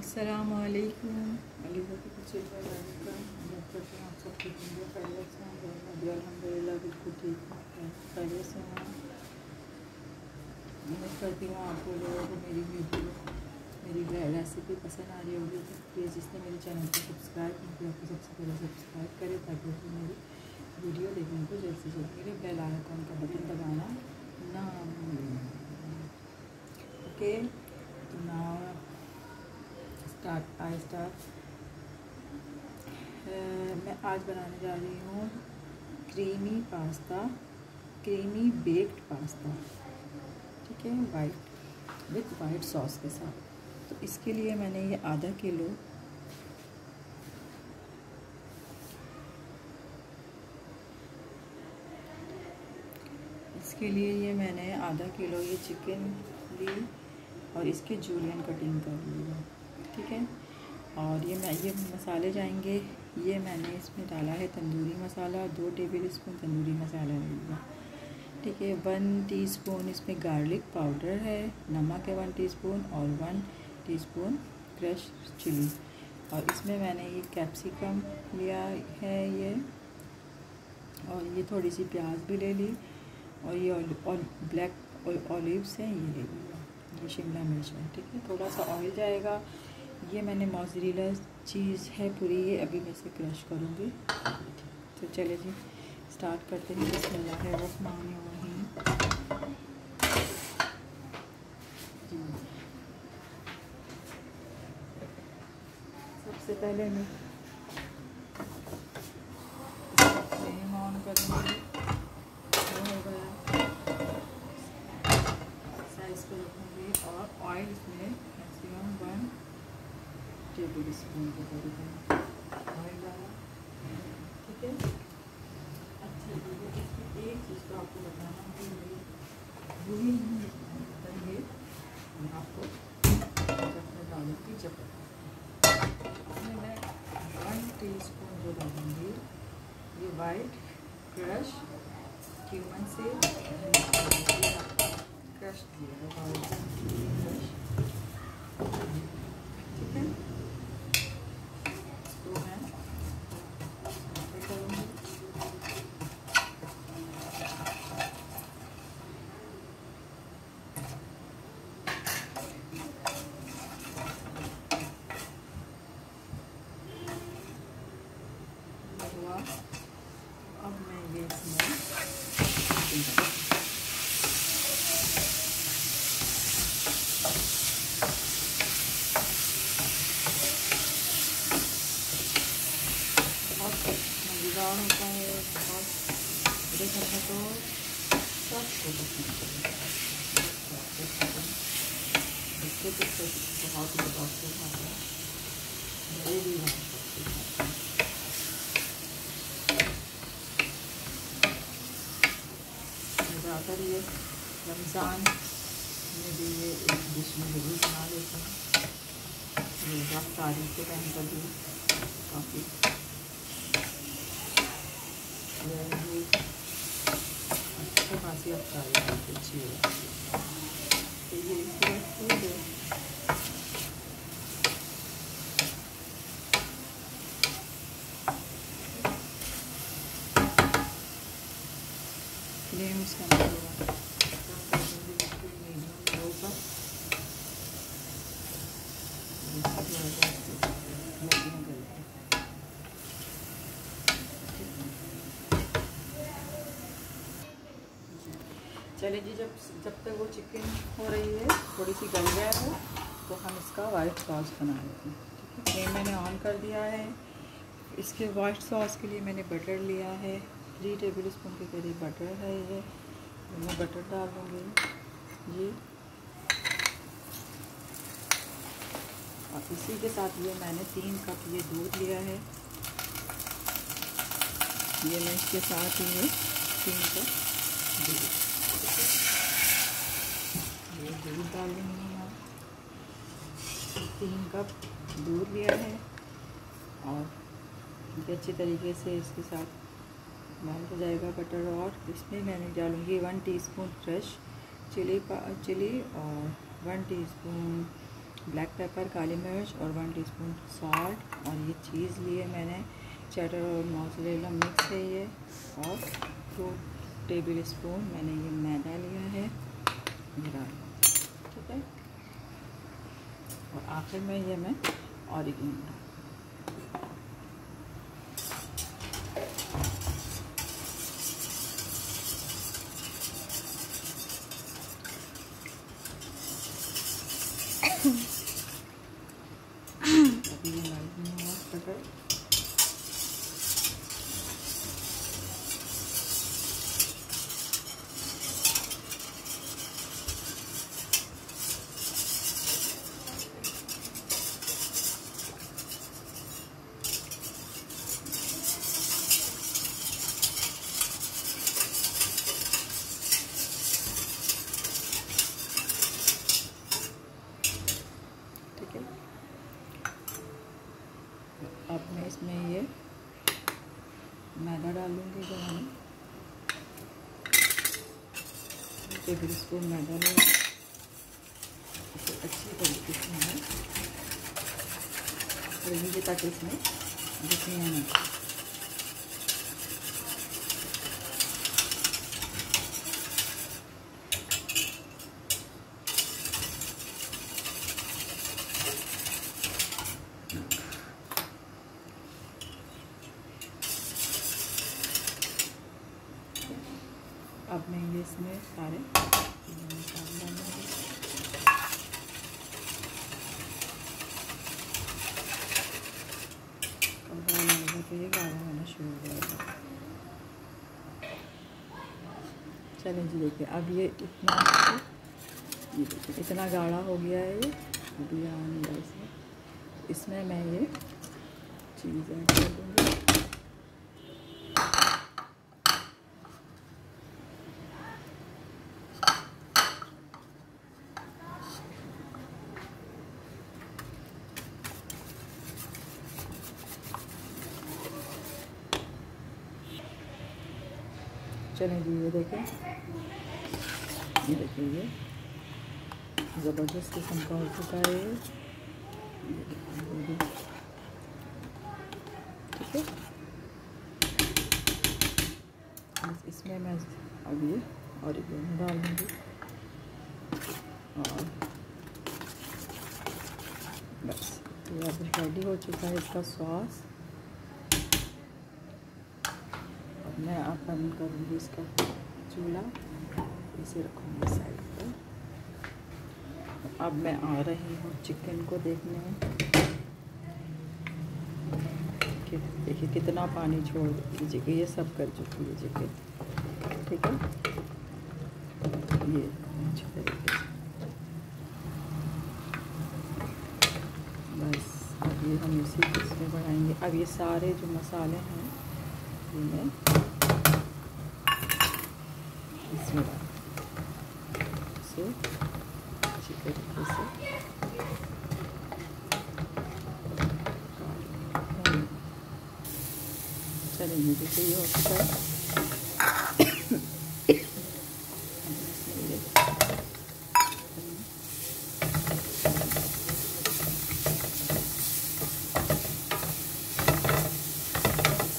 अस्सलामुअलैकुम। अल्हम्दुलिल्लाह बिल्कुल ठीक है, खैरियत से हूँ। उम्मीद करती हूँ आपको लोगों को मेरी वीडियो, मेरी रेसिपी पसंद आ रही होगी। तो प्लीज़ जिसने मेरे चैनल को सब्सक्राइब नहीं किया आपको सबसे पहले सब्सक्राइब करें, ताकि उसको मेरी वीडियो देखने को जल्द से जल्द मिले। बेल आइकन का बटन दबाना ना ओके। तो नाउ मैं आज बनाने जा रही हूँ creamy pasta, creamy baked pasta, ठीक है, वाइट विथ वाइट सॉस के साथ। तो इसके लिए मैंने ये आधा किलो ये चिकन ली और इसके जूलियन कटिंग कर ली, ठीक है। और ये मसाले जाएंगे। ये मैंने इसमें डाला है तंदूरी मसाला, 2 टेबल स्पून तंदूरी मसाला लेगा, ठीक है। 1 टीस्पून इसमें गार्लिक पाउडर है, नमक है 1 टीस्पून और 1 टीस्पून क्रश चिली। और इसमें मैंने ये कैप्सिकम लिया है ये, और ये थोड़ी सी प्याज भी ले ली, और ये ब्लैक ऑलिव्स हैं ये ले लिया, ये शिमला मिर्च है, ठीक है। थोड़ा सा ऑयल जाएगा। ये मैंने मोज़रेला चीज़ है पूरी, ये अभी मैं इसे क्रश करूँगी। तो चले जी स्टार्ट करते हैं। बिस्मिल्लाहिर्रहमानिर्रहीम। सबसे पहले मैं फ्लेम ऑन करूँगी। वो हो गया, साइज़ को रखूँगी और ऑयल इसमें मैक्सिमम 1 टेबल स्पून के करीब ऑयल डाला, ठीक है। अच्छा, इसमें एक चीज़ तो आपको बताना है, भूरी नहीं आपको डालूंगी जब इसमें मैं 1 टीस्पून जो डालूँगी ये वाइट क्रश क्यूमन से क्रश दिया, ठीक है। तो मैं करूँगी हुआ। अब मैं ये इसमें होता है और देखा था तो सब इसके तो बहुत बदलते खाता है, मेरे भी बहुत। ज़्यादातर ये रमज़ान में भी ये एक डिश में जरूर बना लेते हैं, ये रात तारीख के टाइम पर भी काफ़ी अच्छी खासी अब तारीफ अच्छी हो जाती है। तो ये इसको फूल है, फ्लेम इसका चले जी। जब तक वो चिकन हो रही है थोड़ी सी गल गया है, तो हम इसका वाइट सॉस बना लेते हैं, ठीक है। मैंने ऑन कर दिया है। इसके वाइट सॉस के लिए मैंने बटर लिया है, 3 टेबल स्पून के करीब बटर है ये, तो मैं बटर डाल दूँगी ये। और इसी के साथ ये मैंने 3 कप ये दूध लिया है, ये मैं इसके साथ ही 3 कप दूध डाल देंगे। यहाँ 3 कप दूध लिया है और ये अच्छे तरीके से इसके साथ मेल्ट हो जाएगा बटर। और इसमें मैंने डालूँगी 1 टीस्पून क्रश चिली और 1 टीस्पून ब्लैक पेपर, काली मिर्च और 1 टीस्पून सॉल्ट। और ये चीज़ लिए मैंने चटर और मोज़रेला मिक्स है ये। और 2 टेबल स्पून मैंने ये मैदा लिया है मेरा, ठीक है। और आखिर में ये मैं ऑरिगेनो, अभी अब मैं इसमें ये मैदा डालूंगी। जो हम 2 टेबल स्पून मैदा लें, इसे अच्छी तरीके से हमें लीजिए ताकि इसमें दिखें ना। अब मैं ये इसमें सारे मसाले डालूंगी। गाढ़ा होना शुरू हो जाएगा। चलिए जी देखिए, अब ये इतना, ये देखिए इतना गाढ़ा हो गया है ये। अभी इसमें मैं ये चीज़ ऐड कर दूँगी। चलें जी, ये देखें, ये देखिए ये ज़बरदस्त किस्म का हो चुका है, ठीक है। बस इसमें मैं अब ये ऑरिगेनो डाल दूँगी और बस ये अब रेडी हो चुका है इसका सॉस। मैं आप बंद करूँगी इसका चूल्हा, इसे रखूँगी साइड पर। अब मैं आ रही हूँ चिकन को देखने में, देखिए कितना पानी छोड़ दीजिए, ये सब कर चुकी है चिकन, ठीक है। ये अच्छे तरीके से बस अब ये हम इसी इसमें बनाएंगे। अब ये सारे जो मसाले हैं ये मैं इसमें अच्छी तरीके से चलेंगे। जैसे ये होता है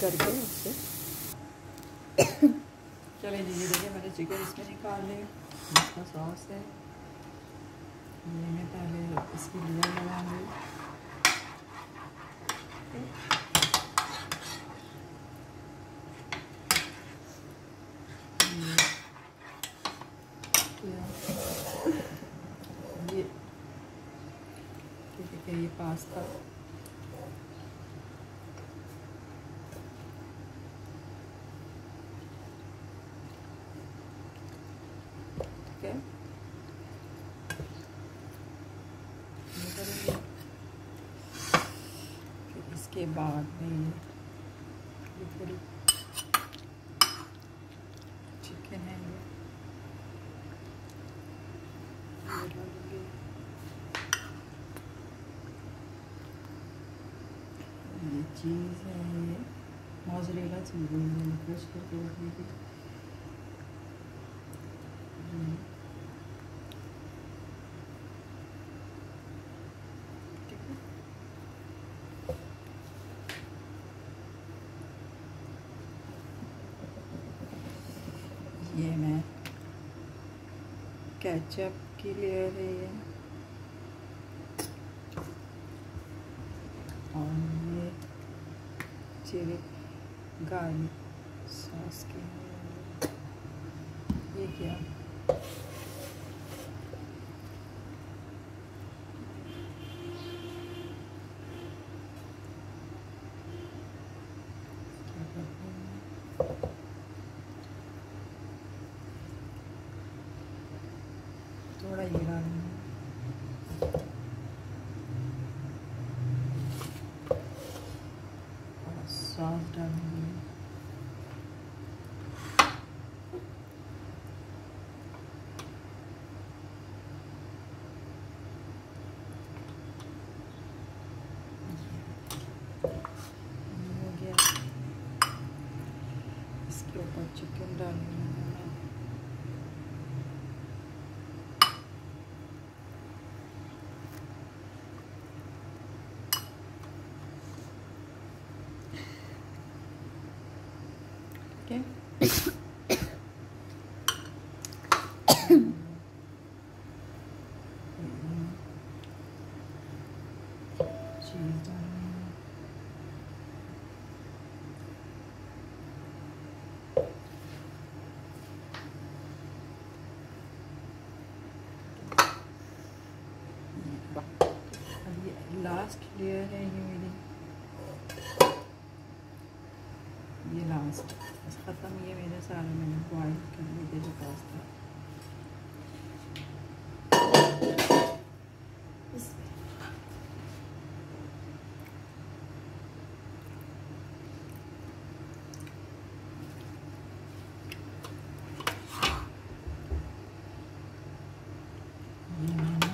करके उससे चले जी। देखिए मैंने चिकन इसमें निकाल ली, इसका सॉस है ये। मैं पहले इसकी लेयर लगाऊंगी, ये पास्ता, इसके बाद में ये पूरी चिकन है ये चीज़ है ये मोज़रेला चीज़ है। कैचअप की लेयर है ये, और ये चिली गार्लिक सॉस की है। ये क्या थोड़ा ये डालना और सॉस डालूंगी। हो गया, इसके ऊपर चिकन डालूंगी। Okay. Cheese लास्ट लेयर है ये मेरी, ये लास्ट बस ख़त्म। ये मेरे सारे मैंने बॉइल कर लिए जो पास्ता, ये मैंने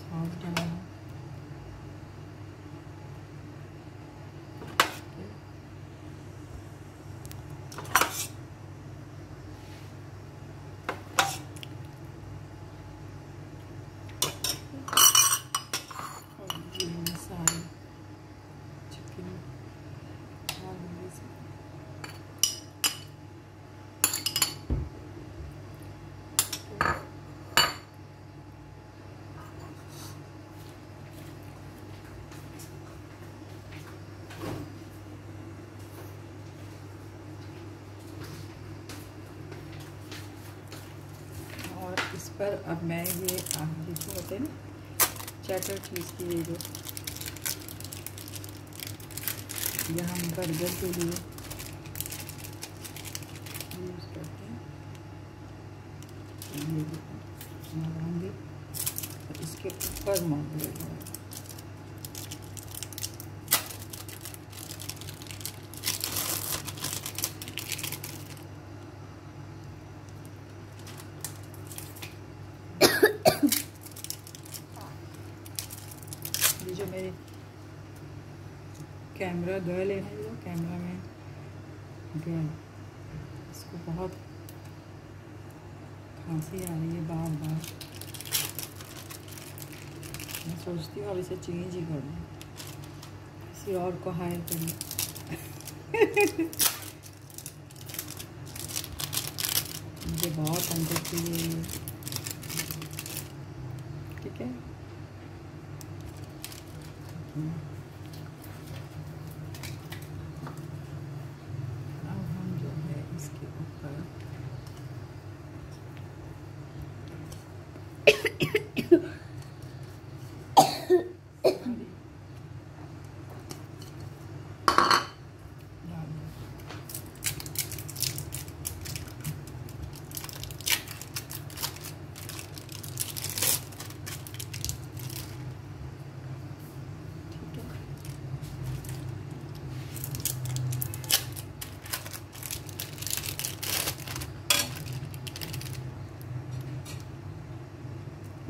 सॉस डाला है। इस पर अब मैं ये आप देखिए होते हैं चैटर चीज़ की, ये जो यहाँ हम बर्गर के लिए यूज़ करते हैं, ये लगाऊंगी और इसके ऊपर मॉडल लगाऊंगी। जो मेरी कैमरा गर्ल है, जो कैमरा में गर्ल, इसको बहुत खांसी आ रही है बार बार। मैं सोचती हूँ अब इसे चेंज ही कर दूँ, किसी और को हायर कर लूँ। मुझे बहुत अंदर चाहिए, ठीक है। अब हम जो है इसके ऊपर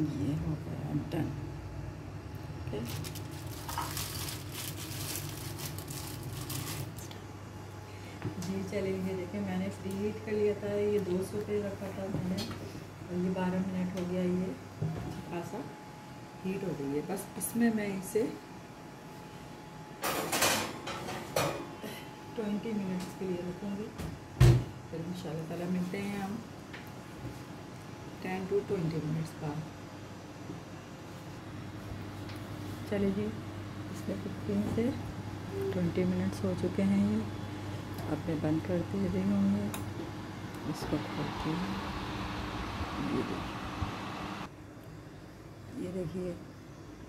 ये हो गया डन। ओके, ये चलेंगे। देखिए मैंने फ्री हीट कर लिया था, ये 200 पे रखा था मैंने, और ये 12 मिनट हो गया। ये अच्छा सा हीट हो गई है। बस इसमें मैं इसे 20 मिनट्स के लिए रखूँगी। फिर इंशाअल्लाह ताला मिलते हैं हम 10 to 20 मिनट्स बाद। चलिए जी, इसमें 15 से 20 मिनट्स हो चुके हैं। ये अब मैं बंद कर दे रही हूँ, इसको खोलती हूँ। ये देखिए,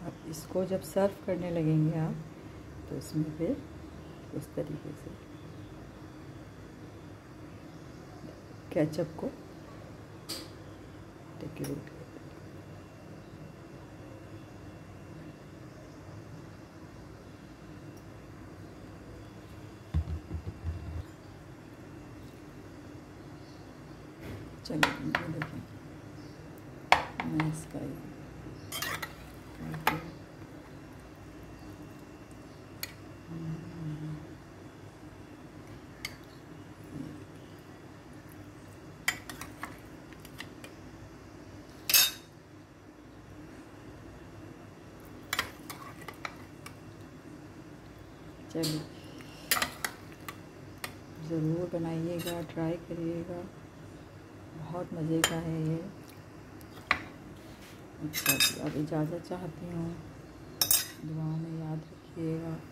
आप इसको जब सर्व करने लगेंगे आप, तो इसमें फिर उस तरीके से केचप को डेकोरेट कर दें। चलिए देखिए, मैं इसका चलिए ज़रूर बनाइएगा, ट्राई करिएगा, बहुत मज़े का है ये। अच्छा, अब इजाज़त चाहती हूँ, दुआओं में याद रखिएगा।